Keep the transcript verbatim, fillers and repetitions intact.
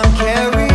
I'm carrying.